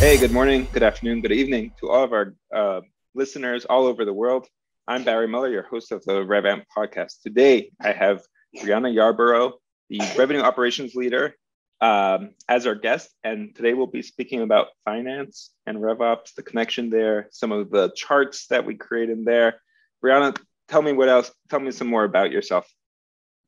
Hey, good morning, good afternoon, good evening to all of our listeners all over the world. I'm Barry Muller, your host of the RevAmp podcast. Today, I have Briana Yarborough, the Revenue Operations Leader, as our guest. And today we'll be speaking about finance and RevOps, the connection there, some of the charts that we create in there. Briana, tell me what else. Tell me some more about yourself.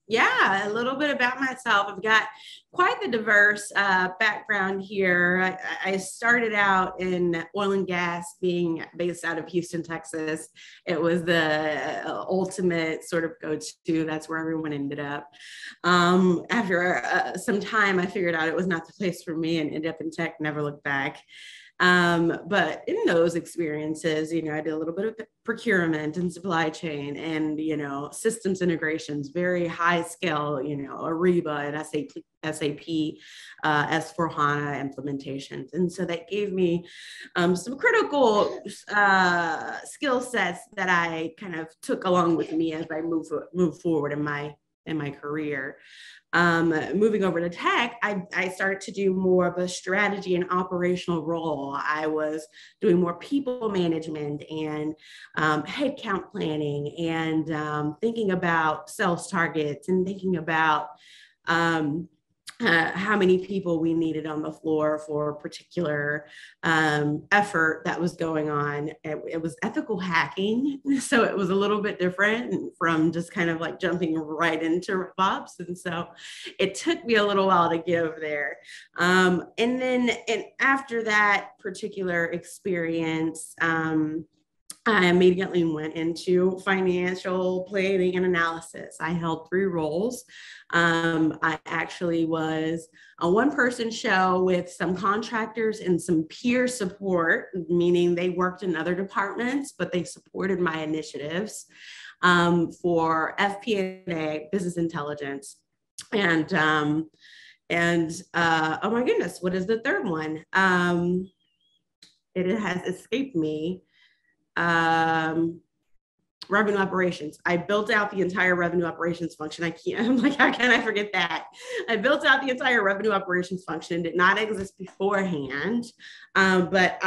Yeah, a little bit about myself. I've got quite the diverse background here. I started out in oil and gas, being based out of Houston, Texas. It was the ultimate sort of go-to. That's where everyone ended up. After some time, I figured out it was not the place for me and ended up in tech, never looked back. But in those experiences, I did a little bit of procurement and supply chain and, systems integrations, very high scale, Ariba and SAP, S4 HANA implementations. And so that gave me some critical skill sets that I kind of took along with me as I move forward in my career. Moving over to tech, I started to do more of a strategy and operational role. I was doing more people management and headcount planning and thinking about sales targets and thinking about how many people we needed on the floor for a particular effort that was going on. It was ethical hacking. So it was a little bit different from just kind of like jumping right into RevOps. And so it took me a little while to get over there. And after that particular experience, I immediately went into financial planning and analysis. I held three roles. I actually was a one-person show with some contractors and some peer support, meaning they worked in other departments, but they supported my initiatives for FP&A, business intelligence, and oh my goodness, what is the third one? It has escaped me. Revenue operations. I built out the entire revenue operations function. How can I forget that? I built out the entire revenue operations function. Did not exist beforehand, but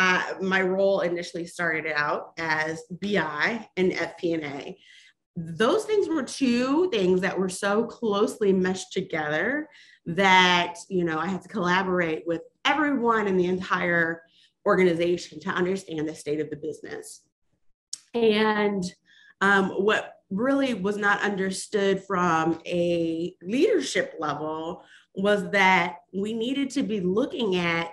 my role initially started out as BI and FP&A. Those things were two things that were so closely meshed together that, I had to collaborate with everyone in the entire organization to understand the state of the business. And what really was not understood from a leadership level was that we needed to be looking at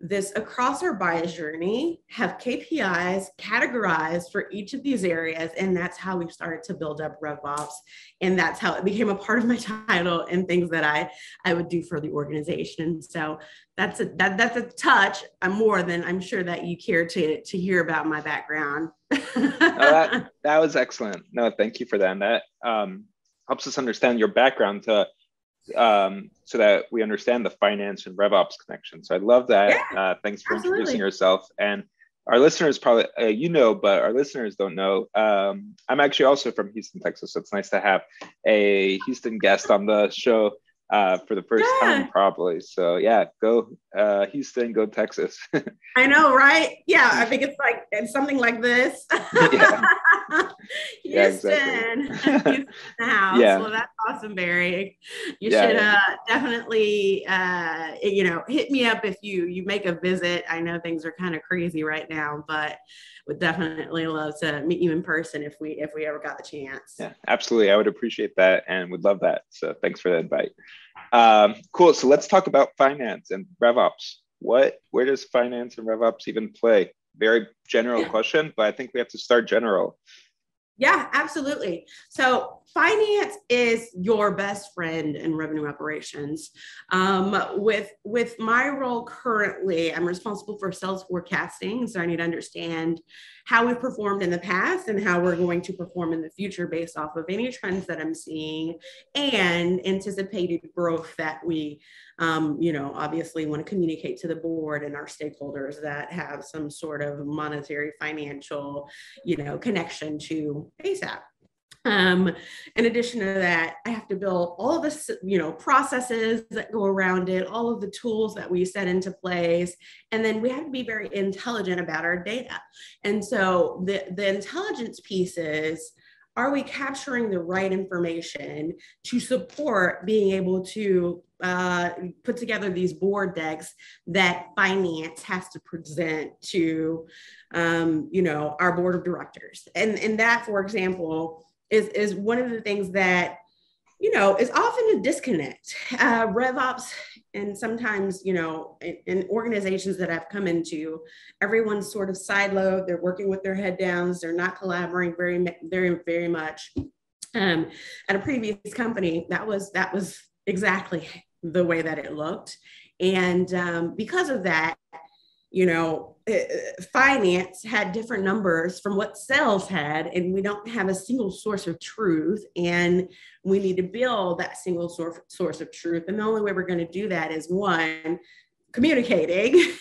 this across our bias journey, have KPIs categorized for each of these areas. And that's how we started to build up RevOps. And that's how it became a part of my title and things that I would do for the organization. So that's a touch more than I'm sure that you care to hear about my background. That was excellent. No, thank you for that. And that helps us understand your background to so that we understand the finance and RevOps connection. So I love that. Yeah, thanks for introducing yourself. And our listeners probably, but our listeners don't know. I'm actually also from Houston, Texas. So it's nice to have a Houston guest on the show for the first time probably. So yeah, go Houston, go Texas. I know, right? Yeah, I think it's something like this. Yeah. Houston, yeah, exactly. Houston house. Yeah. Well, that's awesome, Barry. Definitely, hit me up if you make a visit. I know things are kind of crazy right now, but would definitely love to meet you in person if we ever got the chance. Yeah, absolutely. I would appreciate that and would love that. So thanks for the invite. Cool. So let's talk about finance and RevOps. Where does finance and RevOps even play? Very general question, but I think we have to start general. Yeah, absolutely. So finance is your best friend in revenue operations. With my role currently, I'm responsible for sales forecasting. So I need to understand how we've performed in the past and how we're going to perform in the future based off of any trends that I'm seeing and anticipated growth that we, obviously want to communicate to the board and our stakeholders that have some sort of monetary financial, connection to ASAP. In addition to that, I have to build all of the, processes that go around it, all of the tools that we set into place. And then we have to be very intelligent about our data. And so the intelligence piece is, are we capturing the right information to support being able to put together these board decks that finance has to present to, our board of directors? And that, for example, is one of the things that, is often a disconnect. RevOps, and sometimes, in organizations that I've come into, everyone's sort of siloed. They're working with their head downs. They're not collaborating very, very much. At a previous company, that was exactly the way that it looked. And because of that, finance had different numbers from what sales had, and we don't have a single source of truth, and we need to build that single source of truth. And the only way we're going to do that is, one, communicating,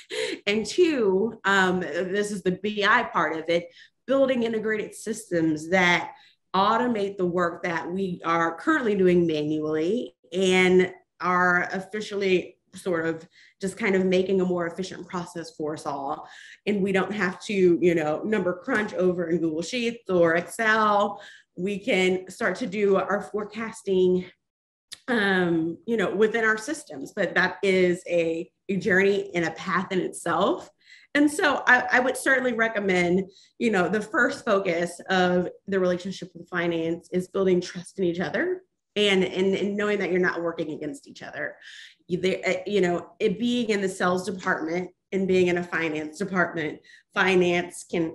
and two, this is the BI part of it, building integrated systems that automate the work that we are currently doing manually and are officially sort of just kind of making a more efficient process for us all. And we don't have to, number crunch over in Google Sheets or Excel. We can start to do our forecasting, within our systems, but that is a journey and a path in itself. And so I would certainly recommend, the first focus of the relationship with finance is building trust in each other. And knowing that you're not working against each other, it being in the sales department and being in a finance department, finance can,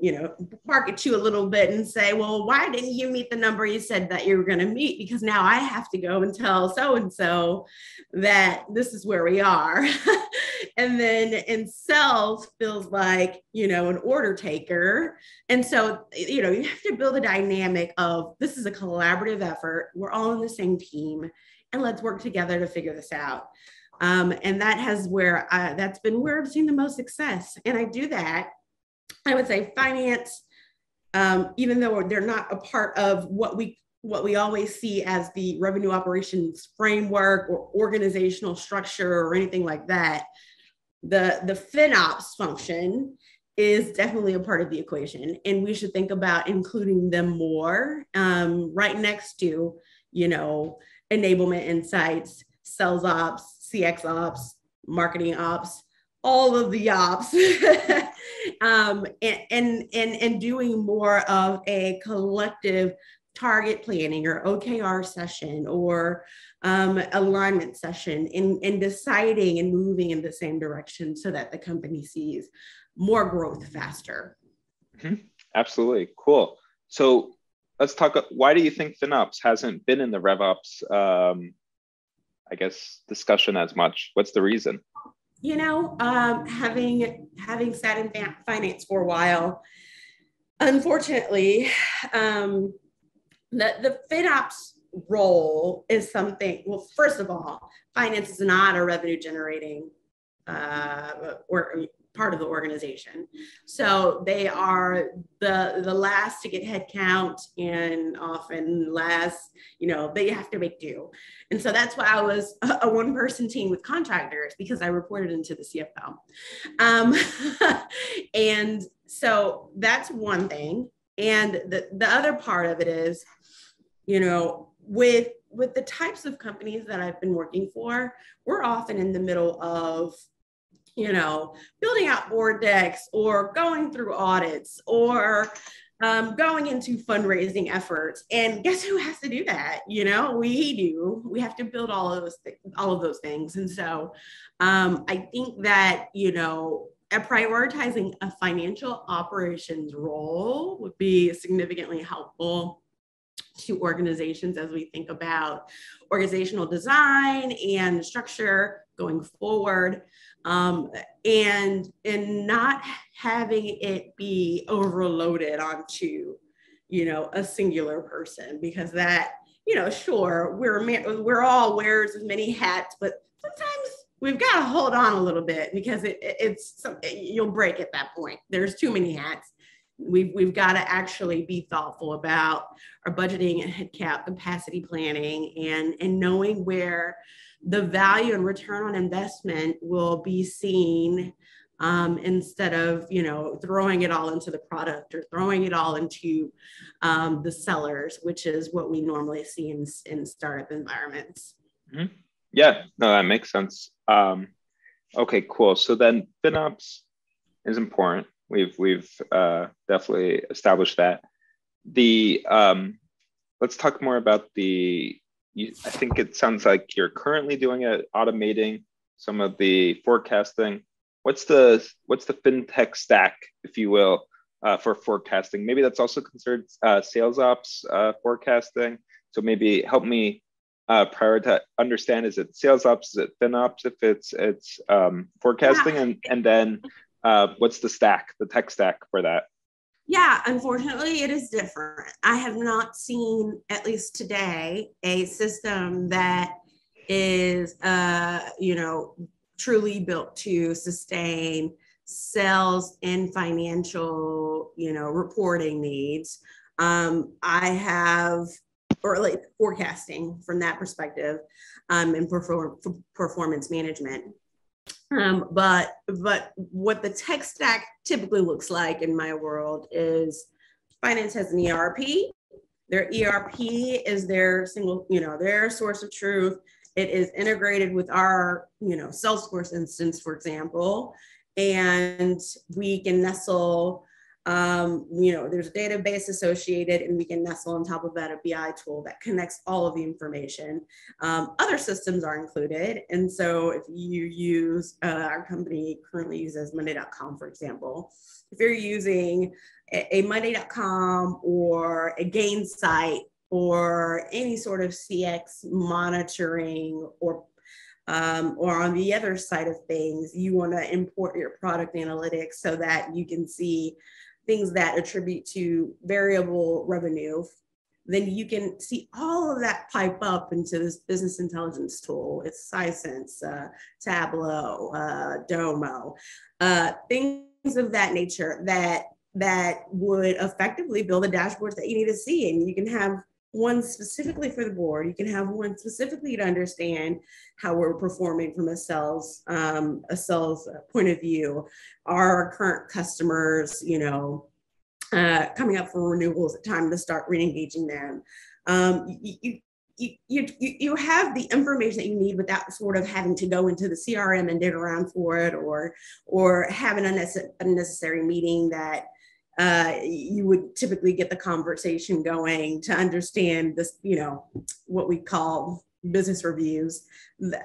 bark at you a little bit and say, well, why didn't you meet the number you said that you were going to meet? Because now I have to go and tell so-and-so that this is where we are. And then in sales feels like, an order taker. And so, you have to build a dynamic of, this is a collaborative effort. We're all on the same team and let's work together to figure this out. And that's been where I've seen the most success. And I do that. I would say finance, even though they're not a part of what we always see as the revenue operations framework or organizational structure or anything like that, the FinOps function is definitely a part of the equation. And we should think about including them more, right next to, enablement insights, sales ops, CX ops, marketing ops, all of the ops, and doing more of a collective target planning or OKR session or alignment session in deciding and moving in the same direction so that the company sees more growth faster. Mm-hmm. Absolutely. Cool. So let's talk, why do you think FinOps hasn't been in the RevOps discussion as much? What's the reason? Having sat in finance for a while, unfortunately, the FinOps role is something, well, first of all, finance is not a revenue generating or part of the organization. So they are the last to get headcount and often last, they have to make do. And so that's why I was a one person team with contractors, because I reported into the CFO. And so that's one thing. And the other part of it is, with the types of companies that I've been working for, we're often in the middle of, building out board decks or going through audits or going into fundraising efforts. And guess who has to do that? We do. We have to build all of those things. And so I think that, prioritizing a financial operations role would be significantly helpful to organizations as we think about organizational design and structure going forward, and not having it be overloaded onto, a singular person, because that, sure, we're all wears as many hats, but sometimes we've got to hold on a little bit, because it's you'll break at that point. There's too many hats. We've got to actually be thoughtful about our budgeting and headcount capacity planning, and knowing where the value and return on investment will be seen, instead of, throwing it all into the product or throwing it all into the sellers, which is what we normally see in startup environments. Mm-hmm. Yeah, no, that makes sense. Okay, cool. So then FinOps is important. We've definitely established that. Let's talk more about I think it sounds like you're currently doing it, automating some of the forecasting. What's the fintech stack, if you will, for forecasting? Maybe that's also considered sales ops forecasting. So maybe help me prioritize, understand, is it sales ops, is it FinOps, if it's forecasting, yeah. And then what's the tech stack for that? Yeah, unfortunately, it is different. I have not seen, at least today, a system that is, truly built to sustain sales and financial, reporting needs. I have, or like forecasting from that perspective, and performance management. But what the tech stack typically looks like in my world is finance has an ERP. Their ERP is their single, their source of truth. It is integrated with our, Salesforce instance, for example, and we can nestle, there's a database associated, and we can nestle on top of that a BI tool that connects all of the information. Other systems are included. And so if you use, our company currently uses Monday.com, for example, if you're using a Monday.com or a Gainsight, or any sort of CX monitoring, or on the other side of things, you want to import your product analytics so that you can see things that attribute to variable revenue. Then you can see all of that pipe up into this business intelligence tool. It's Sisense, Tableau, Domo, things of that nature that would effectively build the dashboards that you need to see. And you can have one specifically for the board. You can have one specifically to understand how we're performing from a sales point of view. Are our current customers, coming up for renewals, at time to start re-engaging them? You have the information that you need without sort of having to go into the CRM and dig around for it, or have an unnecessary meeting that you would typically get the conversation going to understand this, what we call business reviews.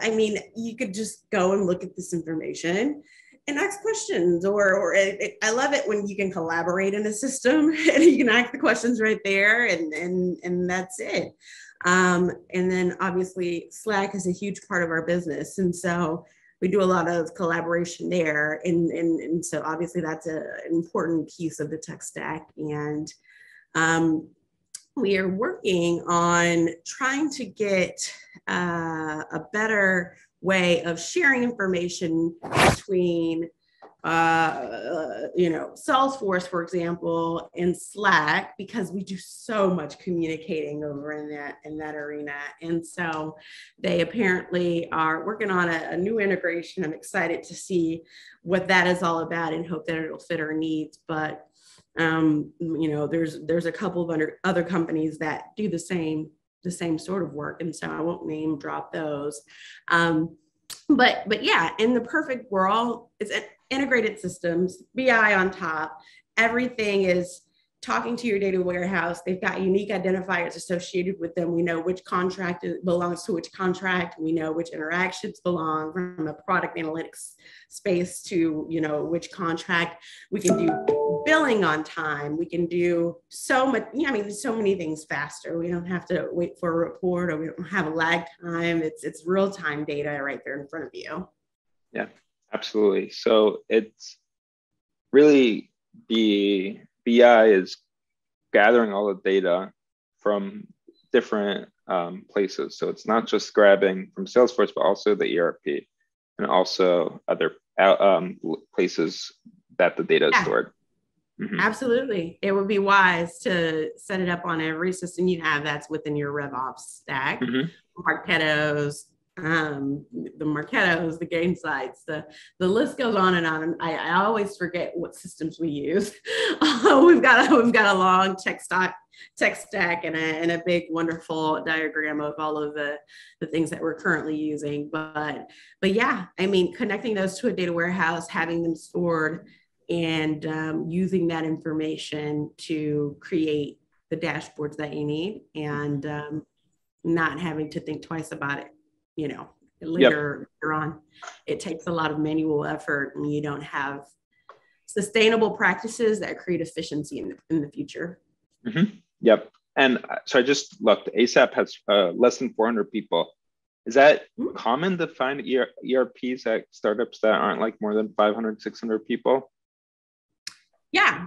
I mean, you could just go and look at this information and ask questions, or I love it when you can collaborate in a system and you can ask the questions right there, and that's it. And then obviously Slack is a huge part of our business. And so we do a lot of collaboration there. And so obviously that's an important piece of the tech stack. And we are working on trying to get a better way of sharing information between, Salesforce, for example, and Slack, because we do so much communicating over in that arena. And so they apparently are working on a new integration. I'm excited to see what that is all about and hope that it'll fit our needs. But, there's a couple of other companies that do the same sort of work. And so I won't name drop those. But yeah, in the perfect world, it's integrated systems, BI on top. Everything is talking to your data warehouse. They've got unique identifiers associated with them. We know which contract belongs to which contract. We know which interactions belong from a product analytics space to, which contract. We can do billing on time. We can do so much, so many things faster. We don't have to wait for a report, or we don't have a lag time. It's real-time data right there in front of you. Yeah, absolutely. So it's really the BI is gathering all the data from different places. So it's not just grabbing from Salesforce, but also the ERP and also other places that the data is stored. Mm-hmm. Absolutely. It would be wise to set it up on every system you have that's within your RevOps stack. Mm-hmm. Marketos, the Gainsights, the list goes on and on. I always forget what systems we use. We've got a long tech stack and a big wonderful diagram of all of the things that we're currently using. But yeah, I mean, connecting those to a data warehouse, having them stored, and using that information to create the dashboards that you need, and not having to think twice about it, you know, later on. It takes a lot of manual effort when you don't have sustainable practices that create efficiency in the future. Mm-hmm. Yep. And so I just looked, ASAP has less than 400 people. Is that mm-hmm. common to find ERPs at startups that aren't like more than 500, 600 people? Yeah,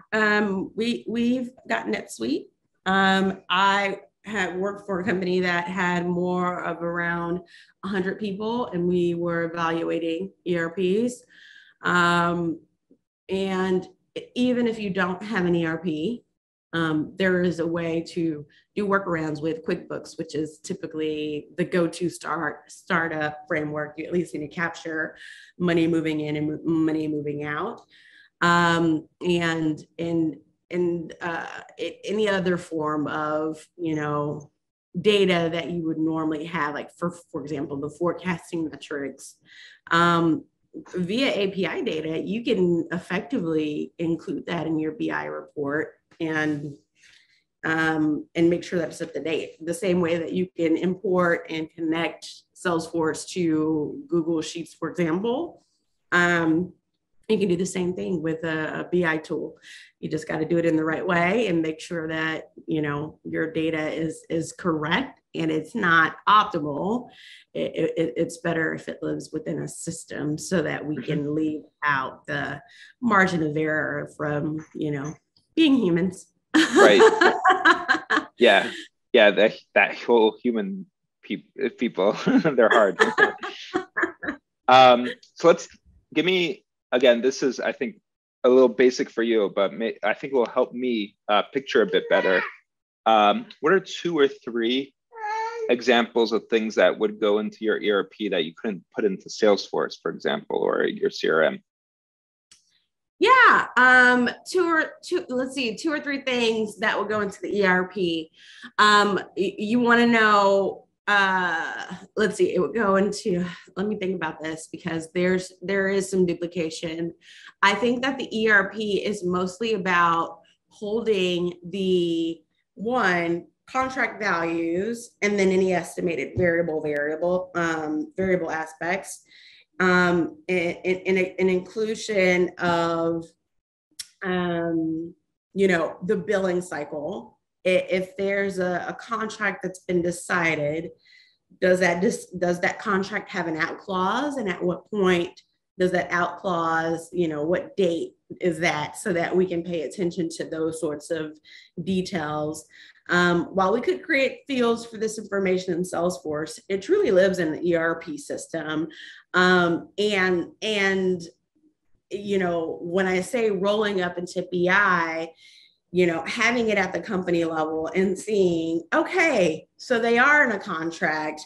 we've got NetSuite. I had worked for a company that had more of around 100 people, and we were evaluating ERPs. And even if you don't have an ERP, there is a way to do workarounds with QuickBooks, which is typically the go-to startup framework. You at least need to capture money moving in and money moving out. Any other form of, you know, data that you would normally have, like for example, the forecasting metrics, via API data, you can effectively include that in your BI report and make sure that's up to date. The same way that you can import and connect Salesforce to Google Sheets, for example. You can do the same thing with a BI tool. You just got to do it in the right way and make sure that, you know, your data is correct, and it's not optimal. It's better if it lives within a system so that we can leave out the margin of error from, you know, being humans. Right. Yeah. Yeah. That whole human people, they're hard. So give me, again, this is, I think, a little basic for you, but I think it will help me picture a bit better. What are 2 or 3 examples of things that would go into your ERP that you couldn't put into Salesforce, for example, or your CRM? Yeah, 2 or 3 things that would go into the ERP. You want to know. It would go into, let me think about this, because there is some duplication. I think that the ERP is mostly about holding the contract values and then any estimated variable aspects, and an inclusion of, you know, the billing cycle. If there's a contract that's been decided, does that contract have an out clause? And at what point does that out clause, you know, what date is that, so that we can pay attention to those sorts of details. While we could create fields for this information in Salesforce, it truly lives in the ERP system. And you know, when I say rolling up into BI, you know, having it at the company level and seeing, okay, so they are in a contract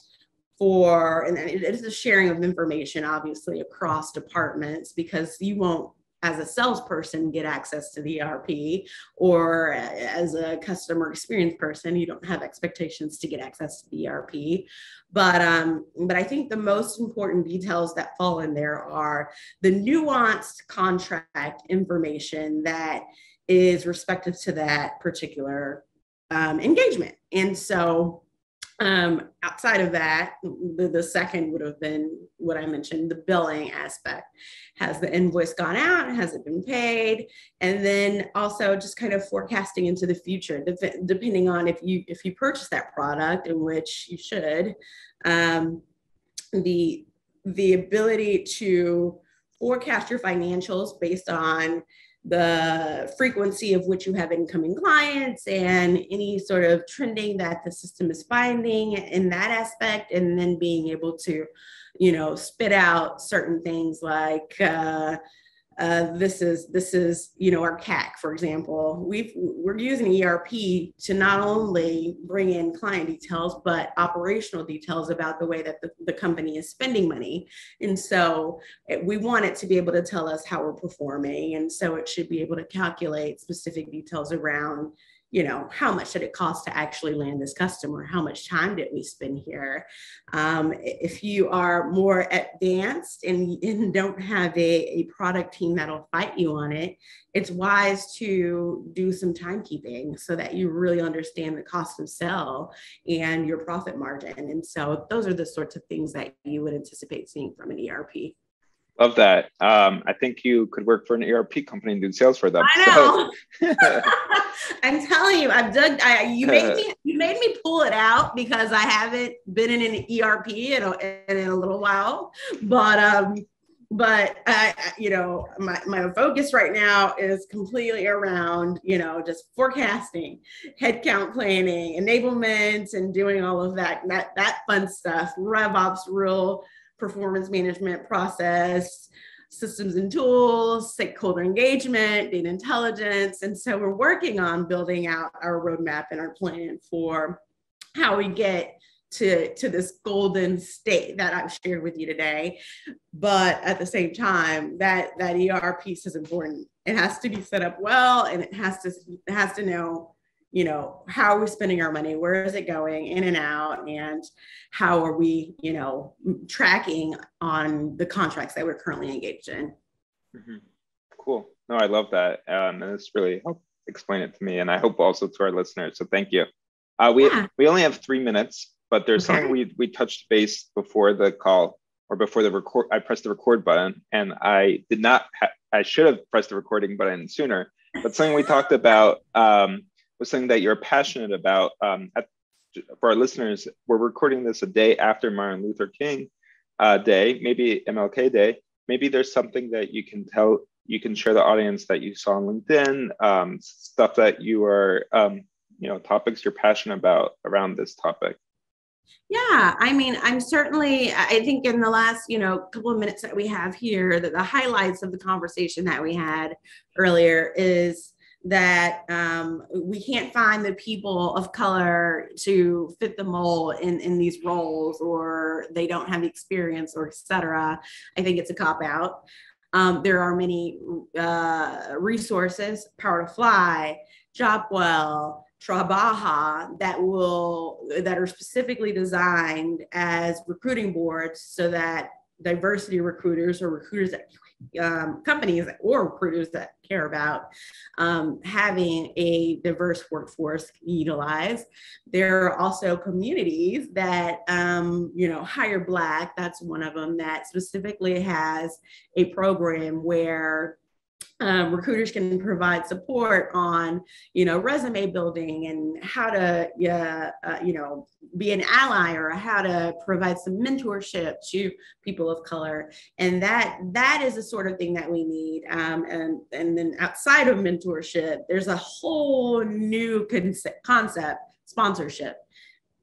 for, and it's a sharing of information, obviously, across departments, because you won't, as a salesperson, get access to the ERP, or as a customer experience person, you don't have expectations to get access to the ERP. But I think the most important details that fall in there are the nuanced contract information that is respective to that particular engagement. And so outside of that, the second would have been what I mentioned, the billing aspect. Has the invoice gone out? Has it been paid? And then also just kind of forecasting into the future, depending on if you purchase that product, in which you should, the ability to forecast your financials based on the frequency of which you have incoming clients and any sort of trending that the system is finding in that aspect, and then being able to, you know, spit out certain things like This is our CAC, for example. We're using ERP to not only bring in client details, but operational details about the way that the company is spending money. And so we want it to be able to tell us how we're performing. And so it should be able to calculate specific details around, how much did it cost to actually land this customer? How much time did we spend here? If you are more advanced and don't have a product team that'll fight you on it, it's wise to do some timekeeping so that you really understand the cost of sell and your profit margin. And so those are the sorts of things that you would anticipate seeing from an ERP. Love that. I think you could work for an ERP company and do sales for them. I know. So. I'm telling you, I've dug. You made me pull it out because I haven't been in an ERP in a little while. But my focus right now is completely around just forecasting, headcount planning, enablement, and doing all of that fun stuff. RevOps, real performance management process, systems and tools, stakeholder engagement, data intelligence. And so we're working on building out our roadmap and our plan for how we get to this golden state that I've shared with you today. But at the same time, that ERP piece is important. It has to be set up well, and it has to know how are we spending our money? Where is it going in and out? And how are we, tracking on the contracts that we're currently engaged in? Mm-hmm. Cool. No, I love that. And it's really helped explain it to me. And I hope also to our listeners. So thank you. We only have 3 minutes, but there's something we touched base before the call or before the record. I pressed the record button and I did not, I should have pressed the recording button sooner, but something we talked about, was something that you're passionate about. For our listeners, we're recording this a day after Martin Luther King Day, maybe MLK Day. Maybe there's something that you can share the audience that you saw on LinkedIn, stuff that you are, topics you're passionate about around this topic. Yeah, I mean, I think in the last, couple of minutes that we have here, that the highlights of the conversation that we had earlier is that we can't find the people of color to fit the mold in these roles, or they don't have the experience, or et cetera. I think it's a cop-out. There are many resources, Power to Fly, Jopwell, Trabaja, that are specifically designed as recruiting boards so that diversity recruiters, or recruiters that companies or recruiters that care about having a diverse workforce utilized. There are also communities that hire Black. That's one of them that specifically has a program where recruiters can provide support on, resume building and how to, be an ally, or how to provide some mentorship to people of color. And that is the sort of thing that we need. And then outside of mentorship, there's a whole new concept, sponsorship.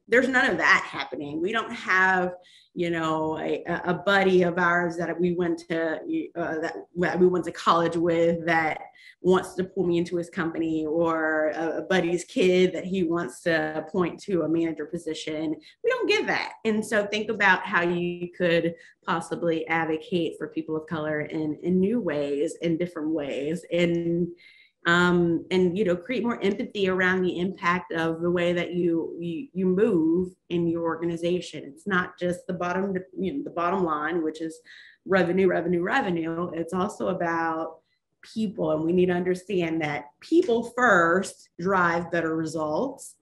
There's none of that happening. We don't have, a buddy of ours that we went to college with that wants to pull me into his company, or a buddy's kid that he wants to appoint to a manager position. We don't get that. And so think about how you could possibly advocate for people of color in new ways, in different ways, and create more empathy around the impact of the way that you move in your organization. It's not just the bottom line, which is revenue. It's also about people. And we need to understand that people first drive better results,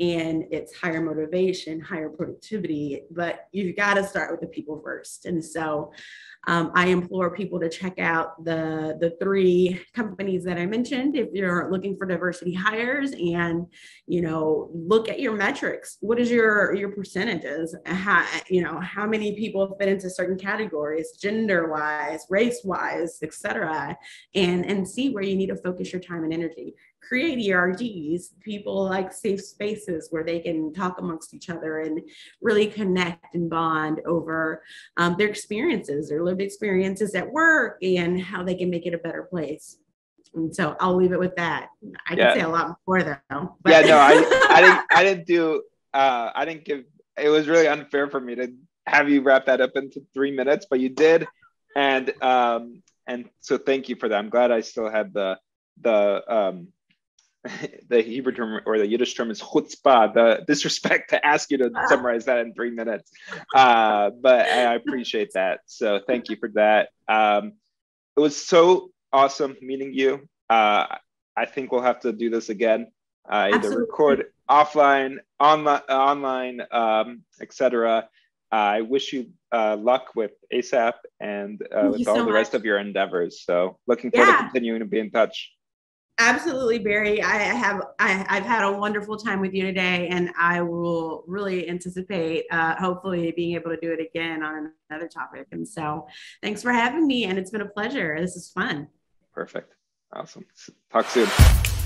and it's higher motivation, higher productivity, but you've got to start with the people first. And so I implore people to check out the 3 companies that I mentioned if you're looking for diversity hires, and, look at your metrics. What is your percentages? How many people fit into certain categories, gender-wise, race-wise, et cetera, and see where you need to focus your time and energy. create ERGs, people like safe spaces where they can talk amongst each other and really connect and bond over their experiences, their lived experiences at work, and how they can make it a better place. And so I'll leave it with that. I can say a lot more though. But. Yeah, no, I didn't give, it was really unfair for me to have you wrap that up into 3 minutes, but you did. And so thank you for that. I'm glad I still had the Hebrew term or the Yiddish term is chutzpah, the disrespect to ask you to summarize that in 3 minutes. But I appreciate that. So thank you for that. It was so awesome meeting you. I think we'll have to do this again, either Absolutely. Record offline, online, etc. I wish you luck with ASAP and with all the rest of your endeavors. So looking forward to continuing to be in touch. Absolutely, Barry. I've had a wonderful time with you today, and I will really anticipate hopefully being able to do it again on another topic. And so thanks for having me, and it's been a pleasure. This is fun. Perfect. Awesome. Talk soon.